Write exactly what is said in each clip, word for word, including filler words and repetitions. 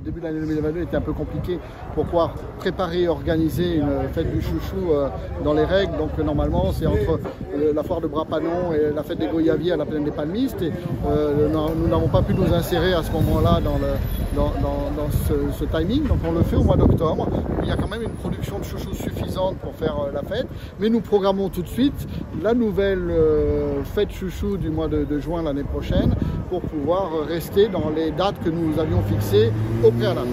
le début de l'année deux mille vingt-deux était un peu compliqué pour pouvoir préparer et organiser une fête du chouchou euh, dans les règles. Donc normalement c'est entre euh, la foire de Bras-Panon et la fête des Goyavis à la plaine des Palmistes. Et, euh, nous n'avons pas pu nous insérer à ce moment-là dans, dans, dans, dans ce, ce timing. Donc on le fait au mois d'octobre. Il y a quand même une production de chouchou suffisante pour faire euh, la fête. Mais nous programmons tout de suite la nouvelle euh, fête chouchou du mois de, de juin l'année prochaine pour pouvoir rester dans les dates que nous avions fixées au préalable.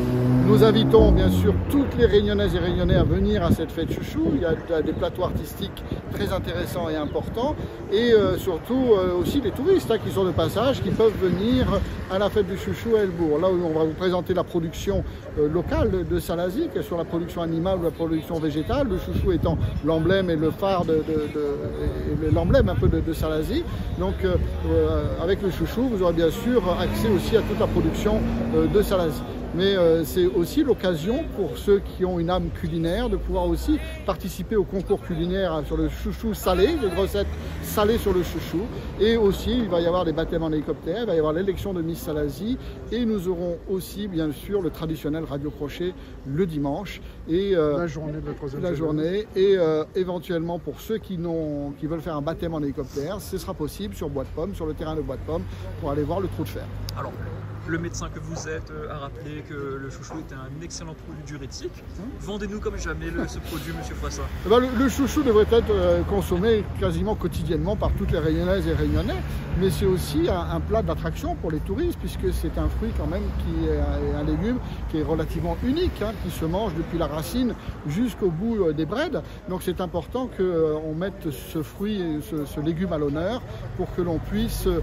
Nous invitons bien sûr toutes les Réunionnaises et Réunionnais à venir à cette fête chouchou. Il y a des plateaux artistiques très intéressants et importants et euh, surtout euh, aussi les touristes hein, qui sont de passage, qui peuvent venir à la fête du chouchou à Elbourg. Là où on va vous présenter la production euh, locale de Salazie, qui est sur la production animale ou la production végétale, le chouchou étant l'emblème et le phare de, de, de, de l'emblème un peu de, de Salazie. Donc euh, avec le chouchou, vous aurez bien sûr accès aussi à toute la production euh, de Salazie. Mais euh, c'est aussi l'occasion pour ceux qui ont une âme culinaire de pouvoir aussi participer au concours culinaire sur le chouchou salé, des recettes salées sur le chouchou. Et aussi, il va y avoir des baptêmes en hélicoptère, il va y avoir l'élection de Miss Salazie et nous aurons aussi, bien sûr, le traditionnel radio-crochet le dimanche et euh, la journée, de la troisième la journée. Et euh, éventuellement, pour ceux qui, qui veulent faire un baptême en hélicoptère, ce sera possible sur Bois de Pomme, sur le terrain de Bois de Pomme, pour aller voir le trou de fer. Alors, le médecin que vous êtes a rappelé que le chouchou est un excellent produit diurétique. Vendez-nous comme jamais le, ce produit, monsieur Fouassin. Ben le, le chouchou devrait être euh, consommé quasiment quotidiennement par toutes les Réunionnaises et Réunionnais, mais c'est aussi un, un plat d'attraction pour les touristes, puisque c'est un fruit quand même qui est un, un légume qui est relativement unique, hein, qui se mange depuis la racine jusqu'au bout euh, des brèdes. Donc c'est important qu'on euh, mette ce fruit, ce, ce légume à l'honneur pour que l'on puisse, euh,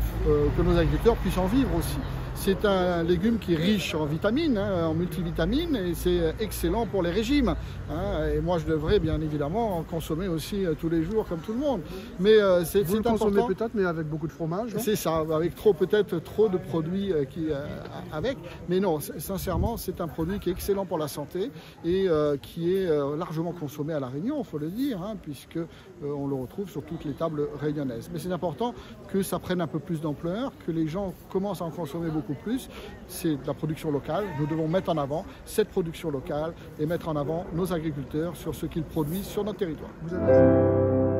que nos agriculteurs puissent en vivre aussi. C'est un légume qui est riche en vitamines, hein, en multivitamines, et c'est excellent pour les régimes. Hein, et moi, je devrais bien évidemment en consommer aussi euh, tous les jours, comme tout le monde. Mais euh, c'est important. Vous le consommez peut-être, mais avec beaucoup de fromage. C'est ça, avec trop peut-être trop de produits euh, qui euh, avec. Mais non, sincèrement, c'est un produit qui est excellent pour la santé et euh, qui est euh, largement consommé à la Réunion, il faut le dire, hein, puisque euh, on le retrouve sur toutes les tables réunionnaises. Mais c'est important que ça prenne un peu plus d'ampleur, que les gens commencent à en consommer beaucoup. Plus, c'est de la production locale. Nous devons mettre en avant cette production locale et mettre en avant nos agriculteurs sur ce qu'ils produisent sur notre territoire. Vous avez...